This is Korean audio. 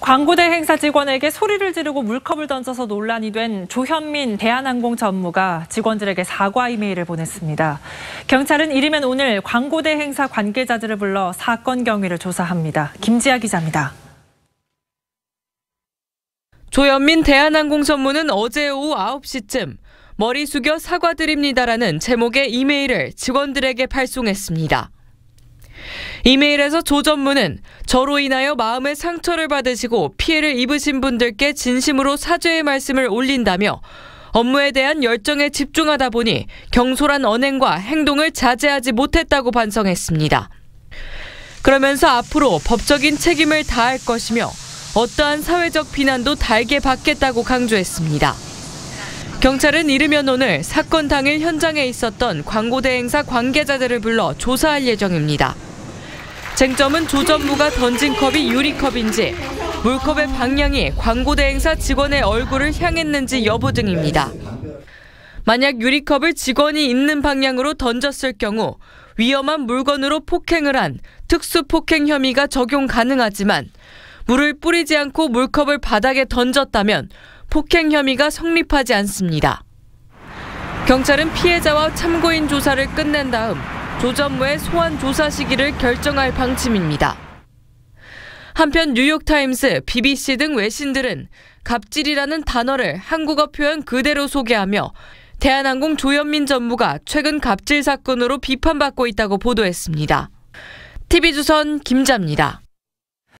광고대 행사 직원에게 소리를 지르고 물컵을 던져서 논란이 된 조현민 대한항공 전무가 직원들에게 사과 이메일을 보냈습니다. 경찰은 이르면 오늘 광고대 행사 관계자들을 불러 사건 경위를 조사합니다. 김지아 기자입니다. 조현민 대한항공 전무는 어제 오후 9시쯤 머리 숙여 사과드립니다라는 제목의 이메일을 직원들에게 발송했습니다. 이메일에서 조 전무는 저로 인하여 마음의 상처를 받으시고 피해를 입으신 분들께 진심으로 사죄의 말씀을 올린다며 업무에 대한 열정에 집중하다 보니 경솔한 언행과 행동을 자제하지 못했다고 반성했습니다. 그러면서 앞으로 법적인 책임을 다할 것이며 어떠한 사회적 비난도 달게 받겠다고 강조했습니다. 경찰은 이르면 오늘 사건 당일 현장에 있었던 광고대 행사 관계자들을 불러 조사할 예정입니다. 쟁점은 조 전무가 던진 컵이 유리컵인지, 물컵의 방향이 광고대 행사 직원의 얼굴을 향했는지 여부 등입니다. 만약 유리컵을 직원이 있는 방향으로 던졌을 경우 위험한 물건으로 폭행을 한 특수폭행 혐의가 적용 가능하지만 물을 뿌리지 않고 물컵을 바닥에 던졌다면 폭행 혐의가 성립하지 않습니다. 경찰은 피해자와 참고인 조사를 끝낸 다음 조 전무의 소환 조사 시기를 결정할 방침입니다. 한편 뉴욕타임스, BBC 등 외신들은 갑질이라는 단어를 한국어 표현 그대로 소개하며 대한항공 조현민 전무가 최근 갑질 사건으로 비판받고 있다고 보도했습니다. TV조선 김자입니다.